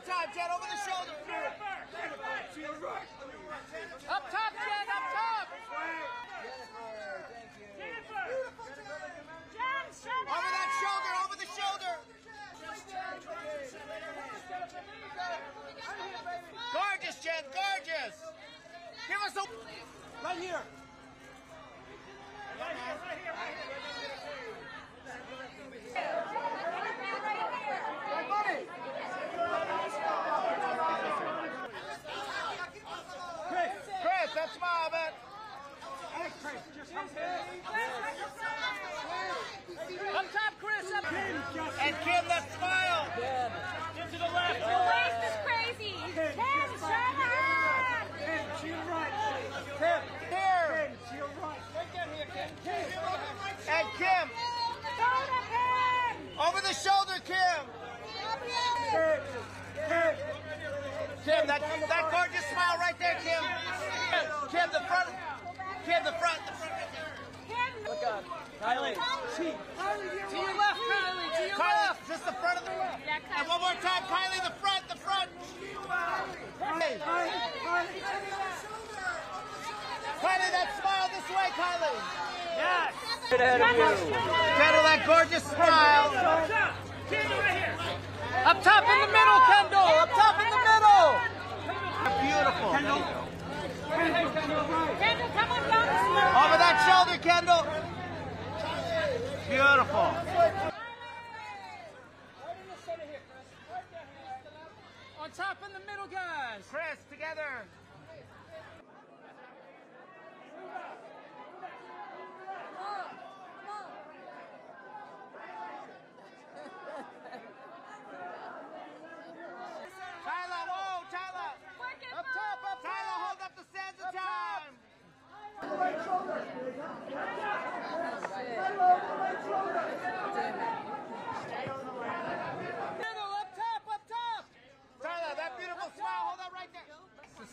One time, Jed, over the shoulder. To your right. Up top, Jed, up top. Jennifer, thank you. Jennifer. Beautiful, Jed. Over that shoulder, over the shoulder. Gorgeous, Jed, gorgeous. Give us a... Right here. Right here, right here, right here. Chris, that's my man. Hey, Chris, just come here. Up top, Chris. Up. And Kim, let's smile. Get to the left. The waist is crazy. Kim, shut up. Kim, to your right. Kim, here. Kim, to your right. Right down here, Kim. And Kim. Go to Kim. Over the shoulder, Kim. Kim, Kim, that gorgeous smile right there, Kim. Kim, the front. Kim, the front. The front right there. Kim. Look up. Kylie. To your left, Kylie. To your left. Just the front of the left. And one more time, Kylie, the front, the front. Kylie. Kylie, that smile this way, Kylie. Yes. Get ahead of you. Kendall, that gorgeous smile. Kendall, right here. Up top in the middle, Kendall. Up top in the middle. Beautiful. Kendall. Kendall, come on down. Over that shoulder, Kendall. Beautiful. Right in the center here, Chris. Right down here. On top in the middle, guys. Chris, together.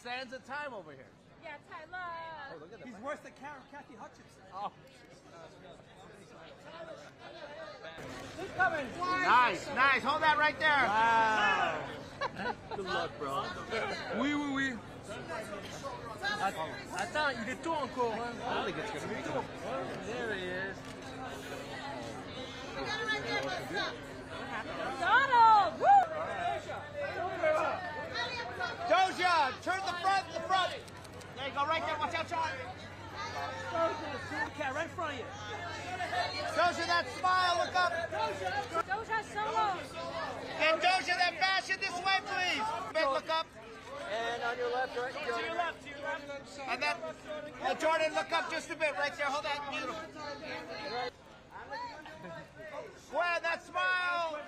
Sands of time over here. Yeah, Tyler. Oh, look at that. He's worse than Kathy Hutchinson. Oh. He's coming. Nice, nice. Hold that right there. Wow. Good luck, bro. Oui, oui, oui. Attends, il est tôt encore. I think it's gonna be tôt. There he is. We got it right there. What's up? Donald. Woo! Doja, turn the front, the front. There you go, right there. Watch out, John. Doja, right in front of you. Doja, that smile. Look up. Doja, solo. And Doja, that fashion this way, please. Big, look up. And on your left, right. To your left, to your left. And then, Jordan, look up just a bit, right there. Hold that. Beautiful. Where that smile.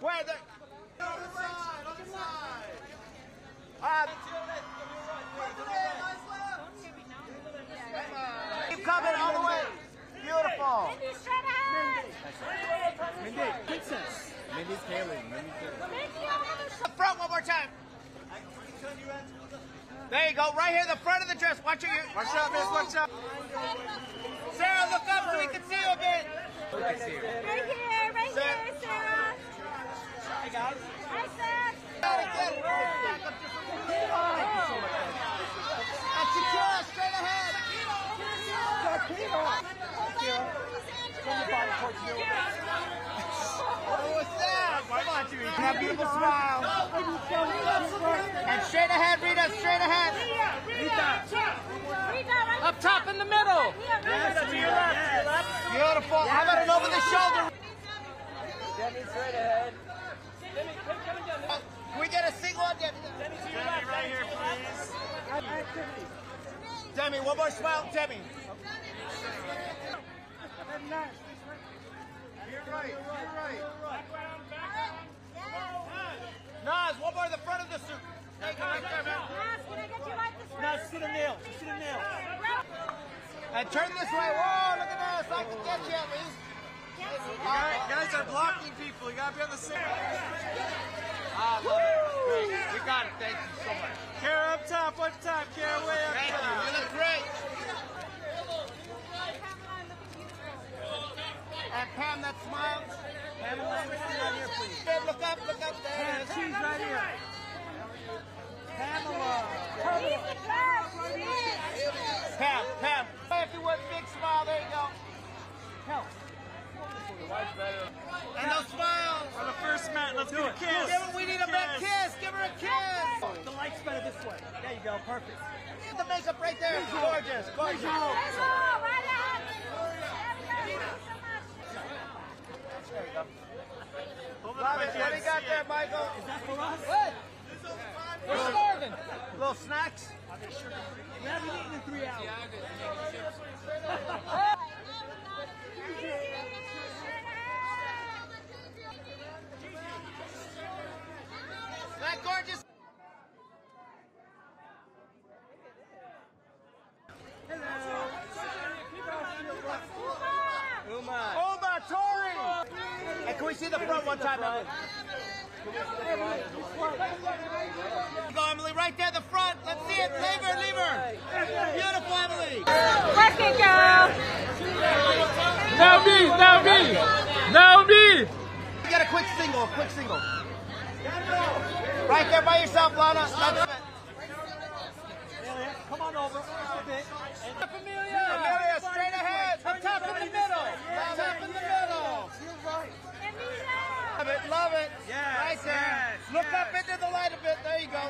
Where the. Keep coming all the way. Beautiful. Mindy, shut up. Mindy, princess. Mindy's hailing. The front one more time. There you go. Right here, the front of the dress. Watch your. Watch out, miss. Watch out. Sarah, look up so we can see you a bit. Right here. Right here, Sarah. Hey, guys. Hi, Sarah. That beautiful smile. And straight ahead, Rita, straight ahead. Rita. Up top in the middle. Beautiful. How about an over the shoulder? Demi, straight ahead. Demi, come down. We get a single on Demi. Demi, to your left. Right here, please. Demi, one more smile. Demi. You're right. You're right. Nas, one more in the front of the suit. Nas, can I get you right this way? Nas, see the nail. See the nail. And turn this way. Whoa, look at Nas. I can get you at least. All right, guys are blocking people. You got to be on the same. Ah, love it. Great. We got it. Thank you so much. Kara up top. Up top. Kara way up top. You look great. And Pam, that smile. Pamela, right here, please. Hey, look up there. She's right here. Pamela. Pam. If you would, big smile. There you go. Help. And those smiles. On the first mat, let's do it. Kiss. We need a big kiss. Give her a kiss. The light's better this way. There you go. Perfect. The makeup right there is gorgeous. Gorgeous. There you go. Love it. What do you got there, Michael? Is that for us? What? We're starving. Little snacks? We haven't eaten in 3 hours. Is that gorgeous? Hello. Uma Tori! Hey, can we see the front one time? Go, Emily, right there, the front. Let's see it. Leave her, leave her. Beautiful, Emily. Work it, girl. Now me. You got a quick single, Right there by yourself, Lana. That's it. Come on over. Familia, straight ahead. Up top in the middle. You're right. Love it. Yes, right there. Yes, look up into the light a bit. There you go.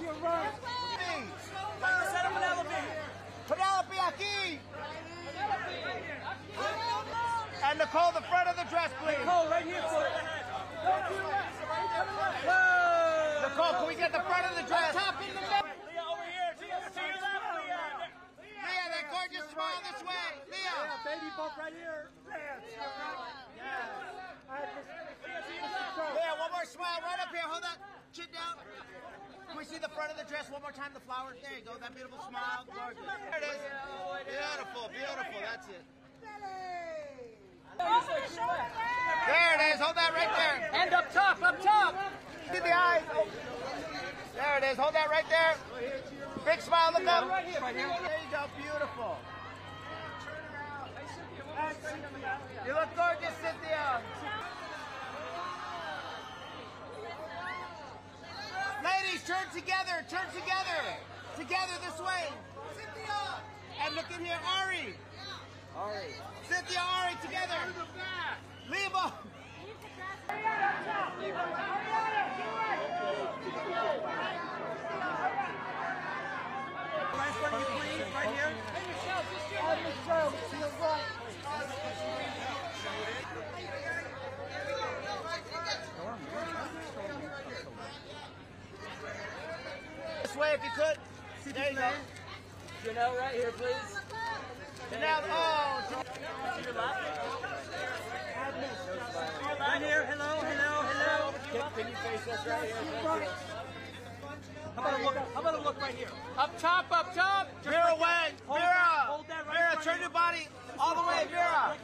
You're right. Penelope Aki. And Nicole, the front of the dress, please. Nicole, right here. Nicole, can we get the front of the dress? Top in the middle. Smile this way, Leah. Yeah, baby bump right here. Leah, one more smile right up here. Hold that chin down. Can we see the front of the dress one more time? The flower. There you go. That beautiful smile. Gorgeous. There it is. Beautiful, beautiful. That's it. There it is. Hold that right there. And up top, See the eyes. There it is. Hold that right there. Big smile. Look up. Right here. There you go. Beautiful. You look gorgeous, Cynthia. Ladies, turn together. Together this way. Cynthia. And look in here. Ari. Cynthia, Ari, together. Lima. Right here. Hey, Michelle, just do it. To your right. This way, if you could. There you go. Janelle, right here, please. Janelle, to your left. Right here, hello. Can you face us right here? How about a look right here? Up top. Vera, away. Vera, turn your body all the way, Vera.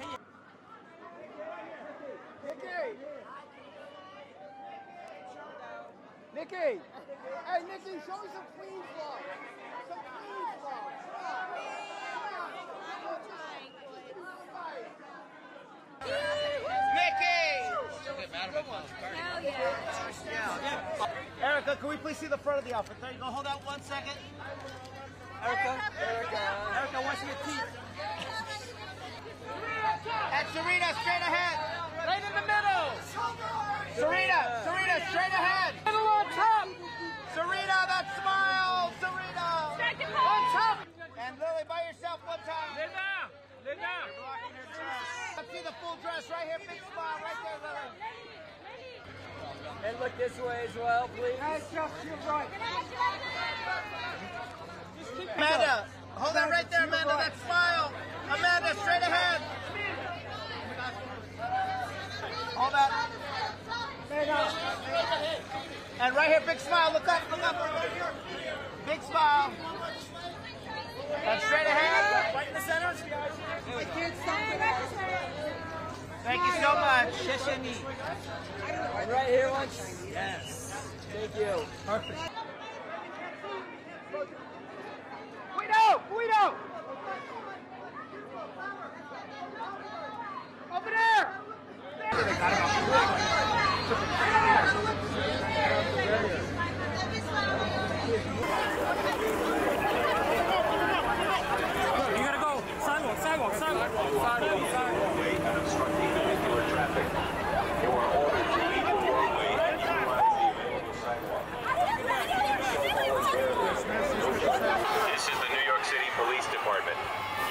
Nikki. Hey, Nikki, show me some queen vlog. Erica, can we please see the front of the outfit? There you go. Hold out 1 second. Erica, what's your teeth? And Serena, straight ahead. Right in the middle. Serena, straight ahead. Middle on top. Serena, that smile. Serena. On top. And Lily, by yourself one time. Linda. Let's see the full dress right here. Big smile right there, Lily. And look this way as well, please. Amanda, hold that right there, Amanda, that smile. Amanda, straight ahead. Hold that. And right here, big smile. Look up. Big smile. And straight ahead. Right in the center. Thank you so much. Right here once. Yes. Thank you. Perfect. Guido! Over there!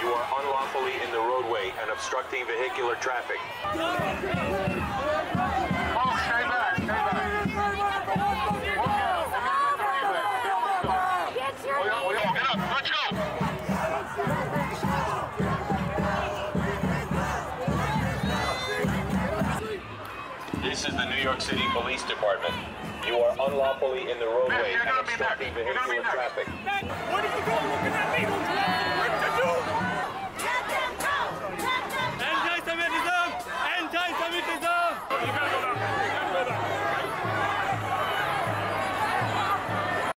You are unlawfully in the roadway and obstructing vehicular traffic. Oh, stay back, stay back. Get your knee. Get up, let's go. This is the New York City Police Department. You are unlawfully in the roadway and obstructing vehicular traffic. What are you going looking at?